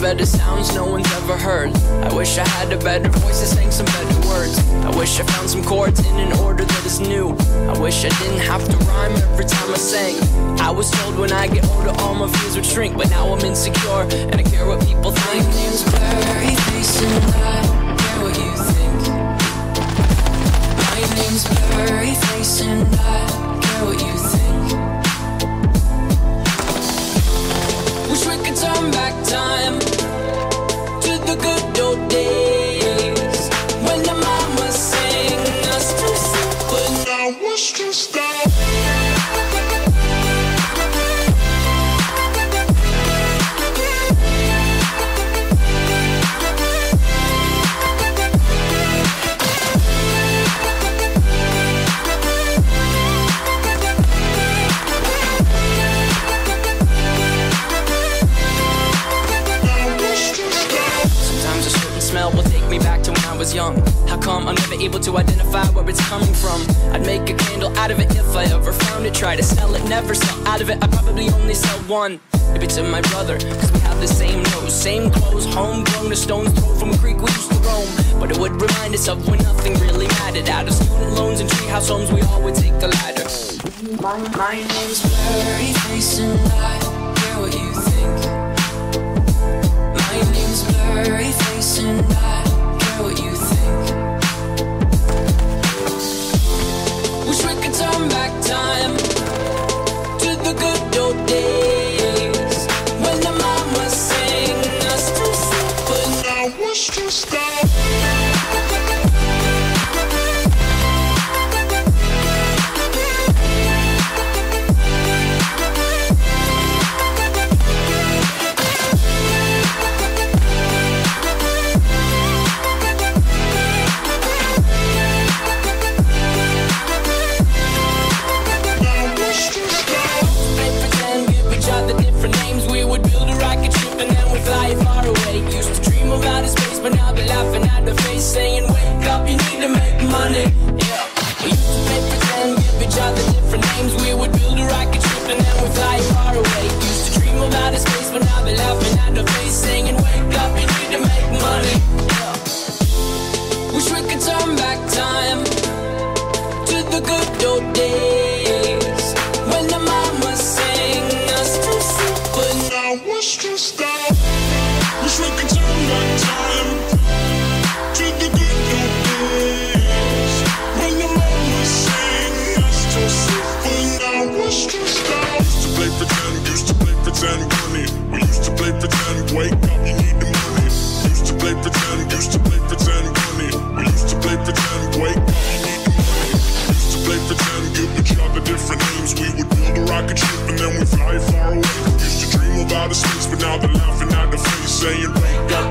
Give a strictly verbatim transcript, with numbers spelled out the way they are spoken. better sounds no one's ever heard. I wish I had a better voice that sang some better words. I wish I found some chords in an order that is new. I wish I didn't have to rhyme every time I sang. I was told when I get older all my views would shrink, but now I'm insecure and I care what people think. My name's Blurry Face and I care what you think. My name's Blurry Face and I care what you think. Wish we could turn back time to the good old days when the mama sang us to sleep, but now we're stressed out. Young. How come I'm never able to identify where it's coming from? I'd make a candle out of it if I ever found it. Try to sell it, never sell out of it. I probably only sell one. Maybe to my brother, cause we have the same nose, same clothes, homegrown, a stone's throw from a creek we used to roam. But it would remind us of when nothing really mattered. Out of student loans and treehouse homes, we all would take the ladder. My, my name's Blurry Face and I care what you think. My name's Blurry Face and I what you think. Wish we could turn back time to the good old days when the mama sang us to sleep, but now we're stressed out. Saying wake up, you need to make money. Yeah, we used to play pretend, give each other different names. We would build a rocket ship and then we'd fly far away. Used to dream of outer space, but now they're laughing at our face, saying wake up, you need to make money. Yeah, wish we could turn back time to the good old days when the mama sang us to sleep, but now we're stressed out. Wish we could turn back time. Wake up, you need the money. Used to play pretend, used to play pretend, money. We used to play pretend, wake up, you need the money. Used to play pretend, give each other different names. We would build a rocket ship and then we'd fly far away. Used to dream about outer space, but now they're laughing at the face, saying wake up.